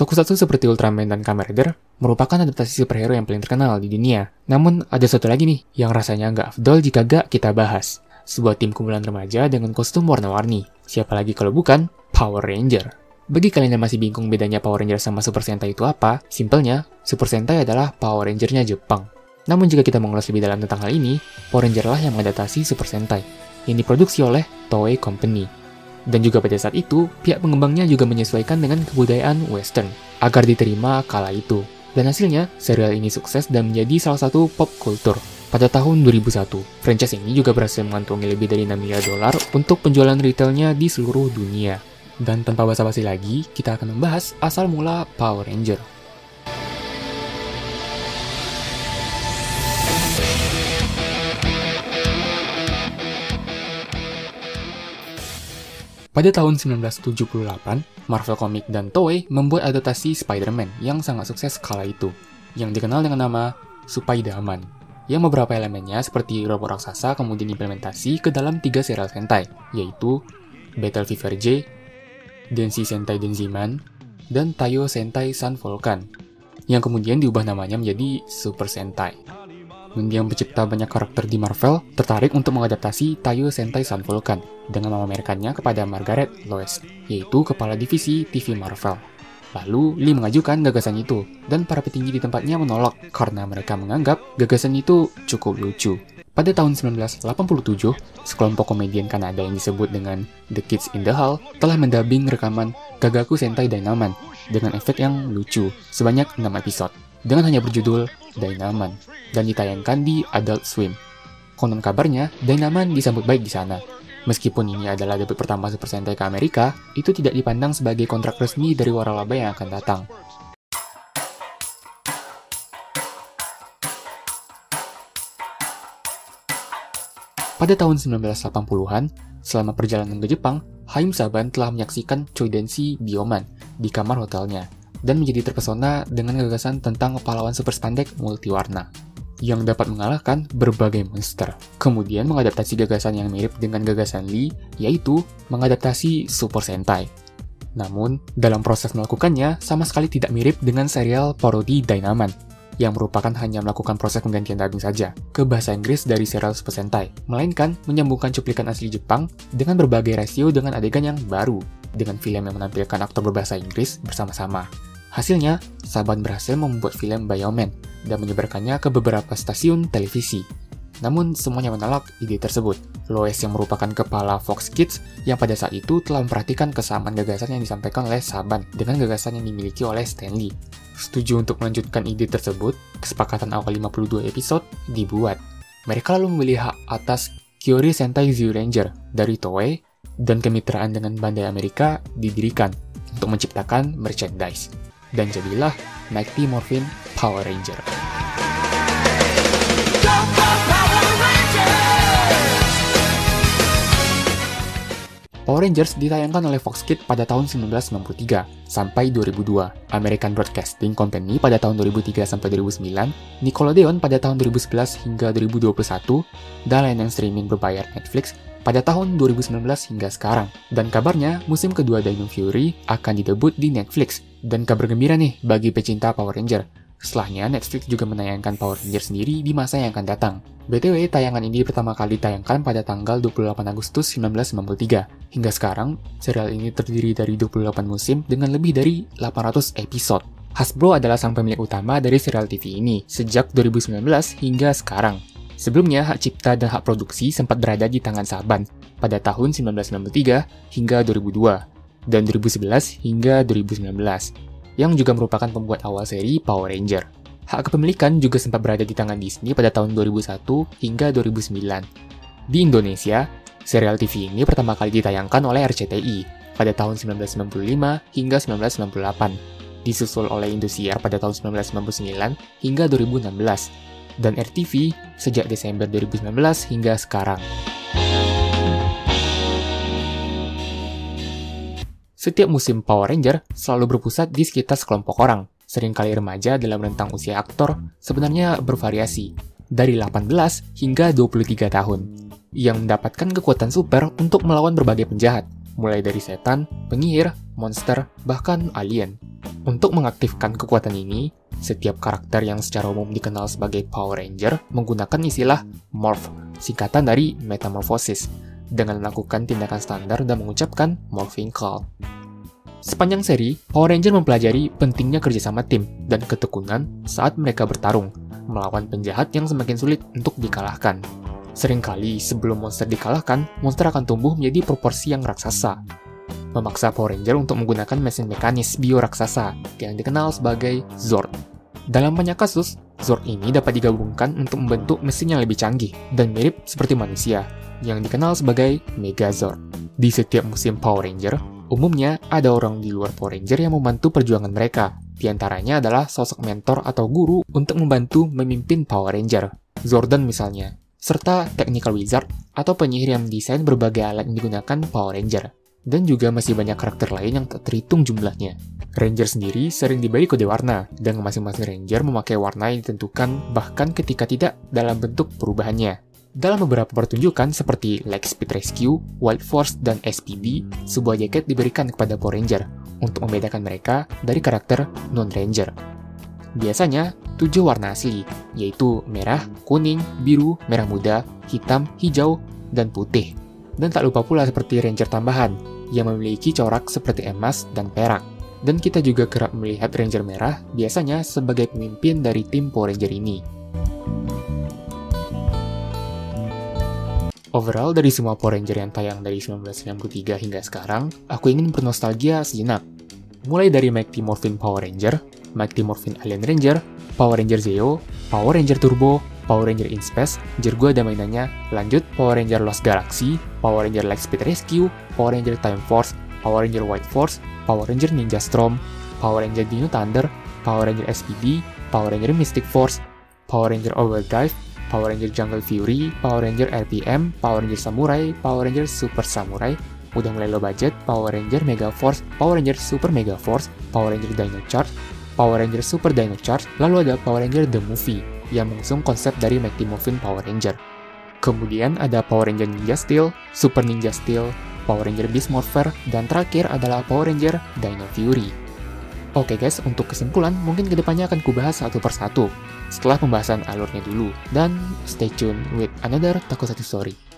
Tokusatsu seperti Ultraman dan Kamen Rider merupakan adaptasi superhero yang paling terkenal di dunia. Namun ada satu lagi nih yang rasanya nggak afdol jika nggak kita bahas. Sebuah tim kumpulan remaja dengan kostum warna-warni. Siapa lagi kalau bukan Power Ranger. Bagi kalian yang masih bingung bedanya Power Ranger sama Super Sentai itu apa, simpelnya Super Sentai adalah Power Ranger-nya Jepang. Namun jika kita mengulas lebih dalam tentang hal ini, Power Ranger lah yang mengadaptasi Super Sentai yang diproduksi oleh Toei Company. Dan juga pada saat itu, pihak pengembangnya juga menyesuaikan dengan kebudayaan Western agar diterima kala itu. Dan hasilnya, serial ini sukses dan menjadi salah satu pop culture. Pada tahun 2001, franchise ini juga berhasil mengantongi lebih dari $6 miliar untuk penjualan retailnya di seluruh dunia. Dan tanpa basa-basi lagi, kita akan membahas asal mula Power Ranger. Pada tahun 1978, Marvel Comics dan Toei membuat adaptasi Spider-Man yang sangat sukses kala itu, yang dikenal dengan nama Supai Daman, yang beberapa elemennya seperti robot raksasa kemudian implementasi ke dalam 3 serial Sentai, yaitu Battle Fever J, Denshi Sentai Denziman, dan Tayo Sentai Sun Vulcan, yang kemudian diubah namanya menjadi Super Sentai. Mendiang pencipta banyak karakter di Marvel tertarik untuk mengadaptasi Tayo Sentai Sun Vulcan dengan memamerkannya kepada Margaret Lois, yaitu kepala divisi TV Marvel. Lalu, Lee mengajukan gagasan itu, dan para petinggi di tempatnya menolak karena mereka menganggap gagasan itu cukup lucu. Pada tahun 1987, sekelompok komedian Kanada yang disebut dengan The Kids in the Hall telah mendubbing rekaman Gagaku Sentai Dynaman dengan efek yang lucu sebanyak 6 episode dengan hanya berjudul Dynaman, dan ditayangkan di Adult Swim. Konon kabarnya, Dynaman disambut baik di sana. Meskipun ini adalah debut pertama Super Sentai ke Amerika, itu tidak dipandang sebagai kontrak resmi dari waralaba yang akan datang. Pada tahun 1980-an, selama perjalanan ke Jepang, Haim Saban telah menyaksikan Chodenshi Bioman di kamar hotelnya, dan menjadi terpesona dengan gagasan tentang pahlawan super spandek multiwarna yang dapat mengalahkan berbagai monster. Kemudian mengadaptasi gagasan yang mirip dengan gagasan Lee, yaitu mengadaptasi Super Sentai. Namun, dalam proses melakukannya sama sekali tidak mirip dengan serial parodi Dynaman, yang merupakan hanya melakukan proses penggantian dubbing saja ke bahasa Inggris dari serial Super Sentai, melainkan menyambungkan cuplikan asli Jepang dengan berbagai rasio dengan adegan yang baru, dengan film yang menampilkan aktor berbahasa Inggris bersama-sama. Hasilnya, Saban berhasil membuat film Bioman dan menyebarkannya ke beberapa stasiun televisi. Namun, semuanya menolak ide tersebut. Lois yang merupakan kepala Fox Kids yang pada saat itu telah memperhatikan kesamaan gagasan yang disampaikan oleh Saban dengan gagasan yang dimiliki oleh Stanley. Setuju untuk melanjutkan ide tersebut, kesepakatan awal 52 episode dibuat. Mereka lalu membeli hak atas Kyoryu Sentai Zyuranger dari Toei, dan kemitraan dengan Bandai Amerika didirikan untuk menciptakan merchandise. Dan jadilah Mighty Morphin Power Ranger. Power Rangers ditayangkan oleh Fox Kids pada tahun 1993 sampai 2002, American Broadcasting Company pada tahun 2003 sampai 2009, Nickelodeon pada tahun 2011 hingga 2021, dan layanan streaming berbayar Netflix pada tahun 2019 hingga sekarang. Dan kabarnya musim kedua Dino Fury akan didebut di Netflix. Dan kabar gembira nih bagi pecinta Power Ranger. Setelahnya, Netflix juga menayangkan Power Ranger sendiri di masa yang akan datang. BTW, tayangan ini pertama kali ditayangkan pada tanggal 28 Agustus 1993. Hingga sekarang, serial ini terdiri dari 28 musim dengan lebih dari 800 episode. Hasbro adalah sang pemilik utama dari serial TV ini sejak 2019 hingga sekarang. Sebelumnya, hak cipta dan hak produksi sempat berada di tangan Saban pada tahun 1993 hingga 2002. Dan 2011 hingga 2019, yang juga merupakan pembuat awal seri Power Ranger. Hak kepemilikan juga sempat berada di tangan Disney pada tahun 2001 hingga 2009. Di Indonesia, serial TV ini pertama kali ditayangkan oleh RCTI pada tahun 1995 hingga 1998, disusul oleh Indosiar pada tahun 1999 hingga 2016, dan RTV sejak Desember 2019 hingga sekarang. Setiap musim Power Ranger selalu berpusat di sekitar sekelompok orang, seringkali remaja dalam rentang usia aktor sebenarnya bervariasi, dari 18 hingga 23 tahun, yang mendapatkan kekuatan super untuk melawan berbagai penjahat, mulai dari setan, penyihir, monster, bahkan alien. Untuk mengaktifkan kekuatan ini, setiap karakter yang secara umum dikenal sebagai Power Ranger menggunakan istilah morph, singkatan dari metamorfosis, dengan melakukan tindakan standar dan mengucapkan morphing call. Sepanjang seri, Power Ranger mempelajari pentingnya kerjasama tim dan ketekunan saat mereka bertarung, melawan penjahat yang semakin sulit untuk dikalahkan. Seringkali sebelum monster dikalahkan, monster akan tumbuh menjadi proporsi yang raksasa, memaksa Power Ranger untuk menggunakan mesin mekanis bio raksasa yang dikenal sebagai Zord. Dalam banyak kasus, Zord ini dapat digabungkan untuk membentuk mesin yang lebih canggih dan mirip seperti manusia, yang dikenal sebagai Megazord. Di setiap musim Power Ranger, umumnya, ada orang di luar Power Ranger yang membantu perjuangan mereka. Di antaranya adalah sosok mentor atau guru untuk membantu memimpin Power Ranger, Zordon misalnya, serta technical wizard atau penyihir yang mendesain berbagai alat yang digunakan Power Ranger. Dan juga masih banyak karakter lain yang tak terhitung jumlahnya. Ranger sendiri sering diberi kode warna, dan masing-masing Ranger memakai warna yang ditentukan bahkan ketika tidak dalam bentuk perubahannya. Dalam beberapa pertunjukan seperti Lightspeed Rescue, Wild Force, dan SPD, sebuah jaket diberikan kepada Power Ranger untuk membedakan mereka dari karakter non-Ranger. Biasanya, 7 warna asli, yaitu merah, kuning, biru, merah muda, hitam, hijau, dan putih. Dan tak lupa pula seperti Ranger tambahan, yang memiliki corak seperti emas dan perak. Dan kita juga kerap melihat Ranger merah biasanya sebagai pemimpin dari tim Power Ranger ini. Overall, dari semua Power Ranger yang tayang dari 1993 hingga sekarang, aku ingin bernostalgia sejenak. Mulai dari Mighty Morphin Power Ranger, Mighty Morphin Alien Ranger, Power Ranger Zeo, Power Ranger Turbo, Power Ranger in Space, Jergua dan mainannya, lanjut Power Ranger Lost Galaxy, Power Ranger Lightspeed Rescue, Power Ranger Time Force, Power Ranger White Force, Power Ranger Ninja Storm, Power Ranger Dino Thunder, Power Ranger SPD, Power Ranger Mystic Force, Power Ranger Overdrive, Power Ranger Jungle Fury, Power Ranger RPM, Power Ranger Samurai, Power Ranger Super Samurai, udah mulai low budget, Power Ranger Mega Force, Power Ranger Super Mega Force, Power Ranger Dino Charge, Power Ranger Super Dino Charge, lalu ada Power Ranger The Movie, yang mengusung konsep dari Mighty Morphin Power Ranger. Kemudian ada Power Ranger Ninja Steel, Super Ninja Steel, Power Ranger Beast Morpher, dan terakhir adalah Power Ranger Dino Fury. Oke guys, untuk kesimpulan mungkin kedepannya akan kubahas satu persatu, setelah pembahasan alurnya dulu, dan stay tune with another Tokusatsu Story.